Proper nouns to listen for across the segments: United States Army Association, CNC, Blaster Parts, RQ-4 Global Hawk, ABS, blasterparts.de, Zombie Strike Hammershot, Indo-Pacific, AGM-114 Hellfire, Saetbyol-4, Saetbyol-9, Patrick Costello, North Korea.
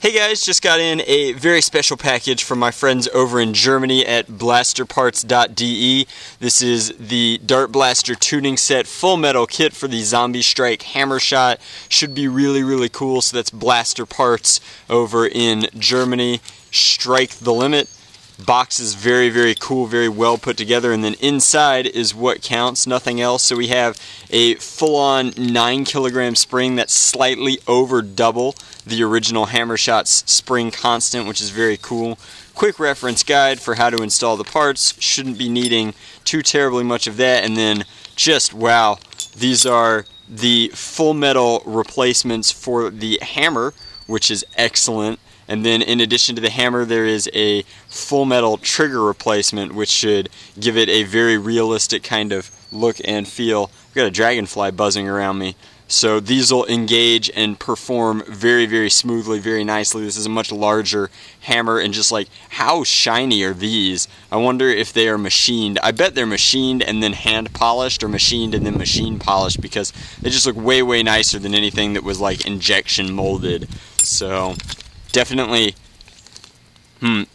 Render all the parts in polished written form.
Hey guys, just got in a very special package from my friends over in Germany at blasterparts.de. This is the Dart Blaster tuning set full metal kit for the Zombie Strike Hammershot. Should be really, really cool. So that's Blaster Parts over in Germany. Strike the limit. Box is very, very cool, very well put together. And then inside is what counts, nothing else. So we have a full-on 9 kilogram spring that's slightly over double the original Hammershot's spring constant, which is very cool. Quick reference guide for how to install the parts. Shouldn't be needing too terribly much of that. And then just, wow, these are the full metal replacements for the hammer, which is excellent. And then in addition to the hammer, there is a full metal trigger replacement, which should give it a very realistic kind of look and feel. I've got a dragonfly buzzing around me. So these will engage and perform very, very smoothly, very nicely. This is a much larger hammer, and just like, how shiny are these? I wonder if they are machined. I bet they're machined and then hand polished, or machined and then machine polished, because they just look way, way nicer than anything that was like injection molded. So definitely, maybe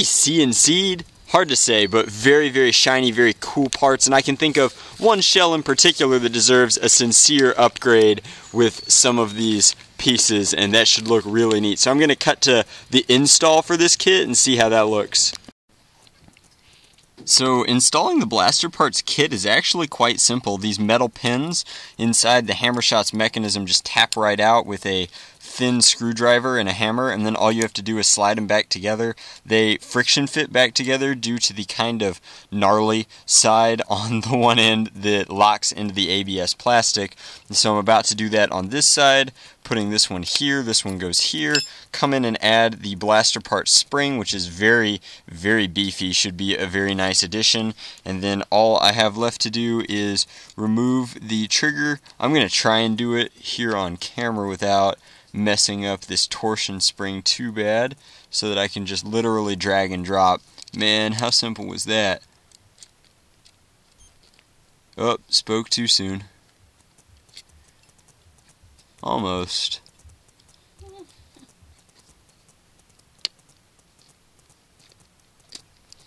CNC'd? Hard to say, but very, very shiny, very cool parts. And I can think of one shell in particular that deserves a sincere upgrade with some of these pieces, and that should look really neat. So I'm going to cut to the install for this kit and see how that looks. So installing the Blaster Parts kit is actually quite simple. These metal pins inside the Hammershot's mechanism just tap right out with a thin screwdriver and a hammer, and then all you have to do is slide them back together. They friction fit back together due to the kind of gnarly side on the one end that locks into the ABS plastic. And so I'm about to do that on this side, putting this one here, this one goes here. Come in and add the Blaster Parts spring, which is very, very beefy, should be a very nice addition. And then all I have left to do is remove the trigger. I'm going to try and do it here on camera without messing up this torsion spring too bad, so that I can just literally drag and drop. Man, how simple was that? Oh, spoke too soon. Almost.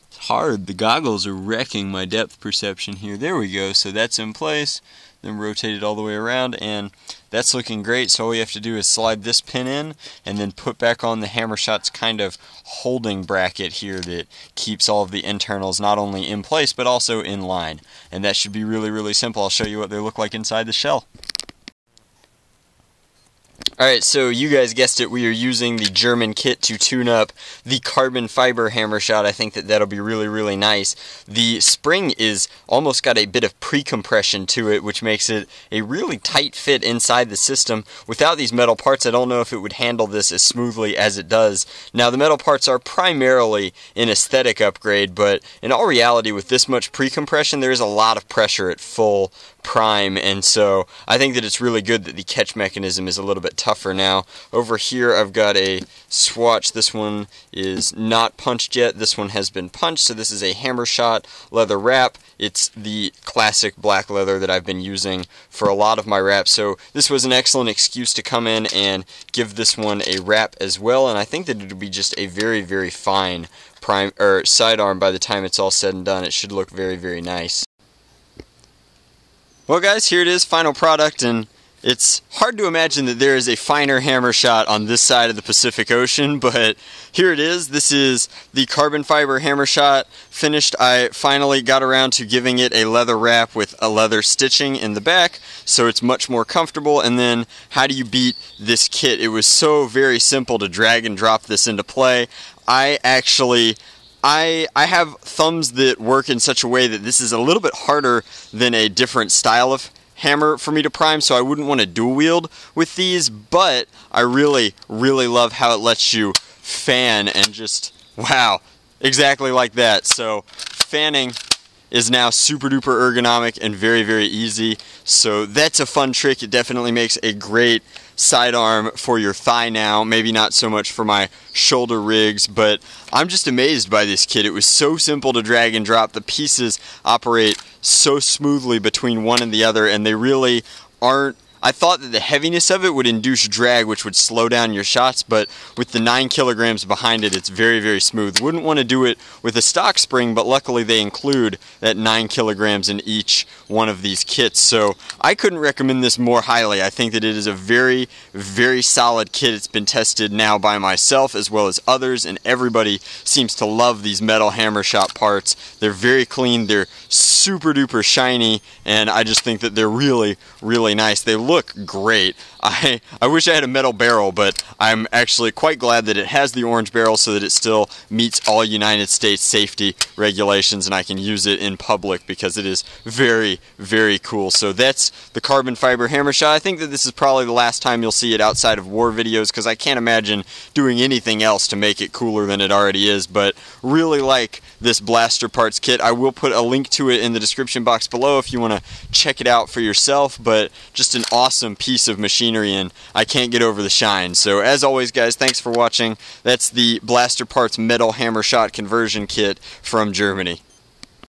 It's hard. The goggles are wrecking my depth perception here. There we go. So that's in place. Then rotate it all the way around, and that's looking great. So all you have to do is slide this pin in and then put back on the Hammershot's kind of holding bracket here that keeps all of the internals not only in place but also in line. And that should be really, really simple. I'll show you what they look like inside the shell. Alright, so you guys guessed it, we are using the German kit to tune up the carbon fiber Hammershot. I think that that'll be really, really nice. The spring is almost got a bit of pre-compression to it, which makes it a really tight fit inside the system. Without these metal parts, I don't know if it would handle this as smoothly as it does. Now, the metal parts are primarily an aesthetic upgrade, but in all reality, with this much pre-compression, there is a lot of pressure at full prime, and so I think that it's really good that the catch mechanism is a little bit tougher now. Over here I've got a swatch. This one is not punched yet. This one has been punched, so this is a Hammershot leather wrap. It's the classic black leather that I've been using for a lot of my wraps, so this was an excellent excuse to come in and give this one a wrap as well, and I think that it'll be just a very, very fine prime or sidearm by the time it's all said and done. It should look very, very nice. Well guys, here it is, final product, and it's hard to imagine that there is a finer Hammershot on this side of the Pacific Ocean, but here it is. This is the carbon fiber Hammershot finished. I finally got around to giving it a leather wrap with a leather stitching in the back, so it's much more comfortable. And then how do you beat this kit? It was so very simple to drag and drop this into play. I have thumbs that work in such a way that this is a little bit harder than a different style of hammer for me to prime, so I wouldn't want to dual wield with these, but I really, really love how it lets you fan and just, wow, exactly like that. So fanning is now super duper ergonomic and very, very easy. So that's a fun trick. It definitely makes a great sidearm for your thigh now, maybe not so much for my shoulder rigs, but I'm just amazed by this kit. It was so simple to drag and drop. The pieces operate so smoothly between one and the other, and they really aren't I thought that the heaviness of it would induce drag, which would slow down your shots, but with the 9 kilograms behind it, it's very, very smooth. Wouldn't want to do it with a stock spring, but luckily they include that 9 kilograms in each one of these kits, so I couldn't recommend this more highly. I think that it is a very, very solid kit. It's been tested now by myself as well as others, and everybody seems to love these metal Hammershot parts. They're very clean, they're super duper shiny, and I just think that they're really, really nice. They look great. I wish I had a metal barrel, but I'm actually quite glad that it has the orange barrel so that it still meets all United States safety regulations and I can use it in public, because it is very, very cool. So that's the carbon fiber Hammershot. I think that this is probably the last time you'll see it outside of war videos, because I can't imagine doing anything else to make it cooler than it already is, but really like this Blaster Parts kit. I will put a link to it in the description box below if you want to check it out for yourself, but just an awesome piece of machinery, and I can't get over the shine. So as always, guys, thanks for watching. That's the Blaster Parts metal Hammershot conversion kit from Germany.